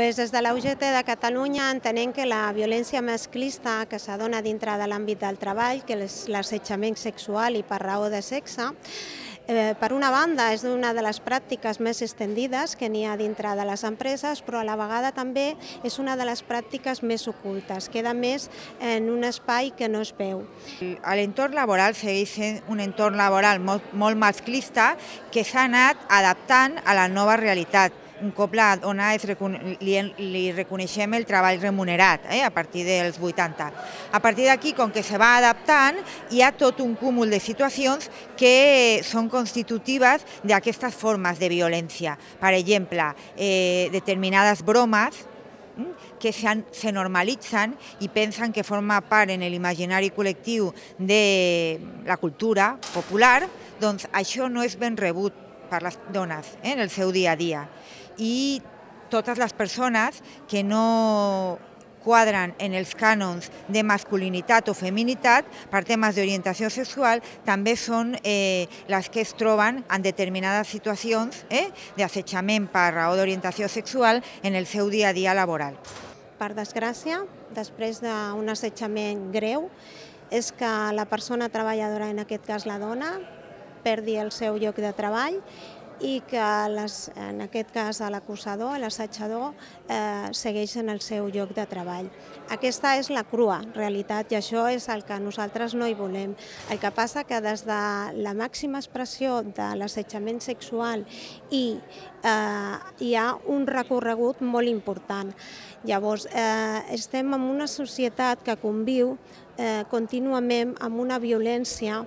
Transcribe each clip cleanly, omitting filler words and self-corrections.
Pues des de la UGT de Catalunya entenem que la violència masclista que se dona dintre de l'àmbit del treball, que és l'assetjament sexual i per raó de sexe, per una banda és una de les pràctiques més estendides que n'hi ha dintre de les empreses, però a la vegada també és una de les pràctiques més ocultes, queda més en un espai que no es veu. L'entorn laboral segueix sent un entorn laboral molt masclista que s'ha anat adaptant a la nova realitat. Un cop la dona li reconeixem el treball remunerat a partir dels 80. A partir d'aquí, com que se va adaptant, hi ha tot un cúmul de situacions que són constitutives d'aquestes formes de violència. Per exemple, determinades bromes que se normalitzen i pensen que forma part en l'imaginari col·lectiu de la cultura popular, doncs això no és ben rebut per les dones en el seu dia a dia, i totes les persones que no quadren en els cànons de masculinitat o feminitat per temes d'orientació sexual també són les que es troben en determinades situacions d'assetjament per raó d'orientació sexual en el seu dia a dia laboral. Per desgràcia, després d'un assetjament greu, és que la persona treballadora, en aquest cas la dona, perdi el seu lloc de treball i que, en aquest cas, l'acusador, l'assetjador, segueix en el seu lloc de treball. Aquesta és la crua realitat i això és el que nosaltres no hi volem. El que passa que des de la màxima expressió de l'assetjament sexual hi ha un recorregut molt important. Llavors, estem en una societat que conviu contínuament amb una violència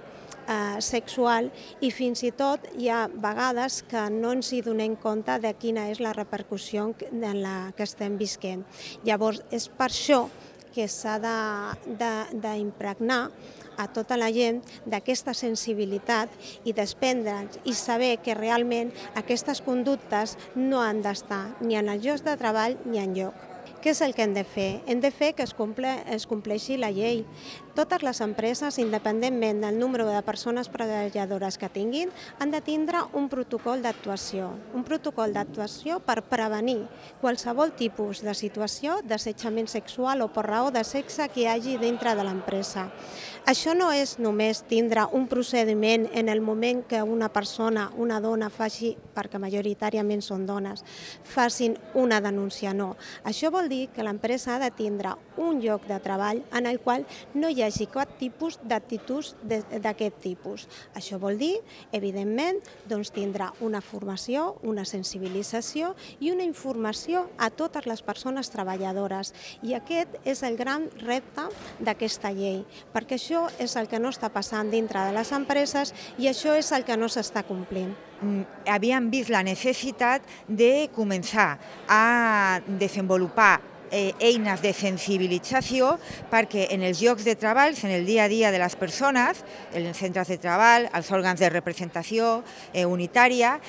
sexual i fins i tot hi ha vegades que no ens hi donem compte de quina és la repercussió en la que estem visquent. Llavors, és per això que s'ha d'impregnar a tota la gent d'aquesta sensibilitat i desprendre'ns i saber que realment aquestes conductes no han d'estar ni en els llocs de treball ni enlloc. Què és el que hem de fer? Hem de fer que es compleixi la llei. Totes les empreses, independentment del número de persones treballadores que tinguin, han de tindre un protocol d'actuació. Un protocol d'actuació per prevenir qualsevol tipus de situació d'assetjament sexual o per raó de sexe que hi hagi dintre de l'empresa. Això no és només tindre un procediment en el moment que una persona, una dona, faci, perquè majoritàriament són dones, facin una denúncia, no. Això vol dir que l'empresa ha de tindre un lloc de treball en el qual no hi hagi cap tipus d'actituds d'aquest tipus. Això vol dir, evidentment, tindrà una formació, una sensibilització i una informació a totes les persones treballadores. I aquest és el gran repte d'aquesta llei, perquè això és el que no està passant dintre de les empreses i això és el que no s'està complint. Havíem vist la necessitat de començar a desenvolupar eines de sensibilització perquè en els llocs de treball, en el dia a dia de les persones, en els centres de treball, els òrgans de representació unitària,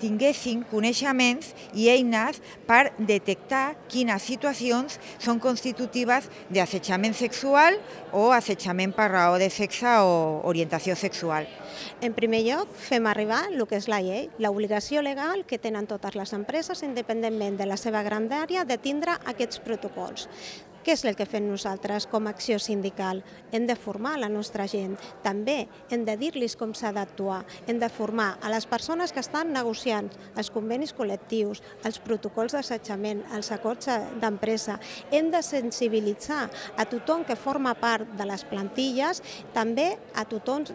tinguessin coneixements i eines per detectar quines situacions són constitutives d'assetjament sexual o assetjament per raó de sexe o orientació sexual. En primer lloc, fem arribar el que és la llei, l'obligació legal que tenen totes les empreses, independentment de la seva grandària, de tindre aquests protocols. Què és el que fem nosaltres com a acció sindical? Hem de formar la nostra gent, també hem de dir-los com s'ha d'actuar, hem de formar a les persones que estan negociant els convenis col·lectius, els protocols d'assetjament, els acords d'empresa, hem de sensibilitzar a tothom que forma part de les plantilles, també a tots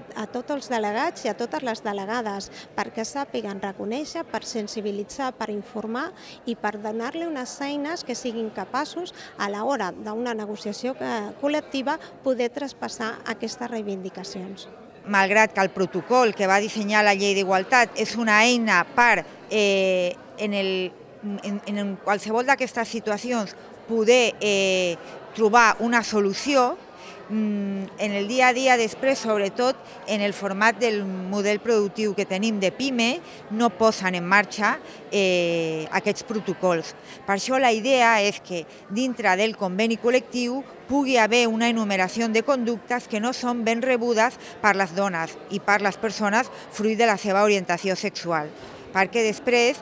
els delegats i a totes les delegades, perquè sàpiguen reconèixer, per sensibilitzar, per informar i per donar-li unes eines que siguin capaços a l'hora d'una negociació col·lectiva poder traspassar aquestes reivindicacions. Malgrat que el protocol que va dissenyar la llei d'igualtat és una eina per, en qualsevol d'aquestes situacions, poder trobar una solució, en el dia a dia després, sobretot en el format del model productiu que tenim de PYME, no posen en marxa aquests protocols. Per això la idea és que dintre del conveni col·lectiu pugui haver una enumeració de conductes que no són ben rebudes per les dones i per les persones fruit de la seva orientació sexual. perquè després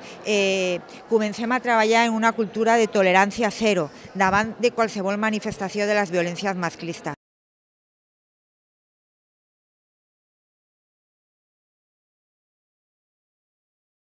comencem a treballar en una cultura de tolerància zero davant de qualsevol manifestació de les violències masclistes.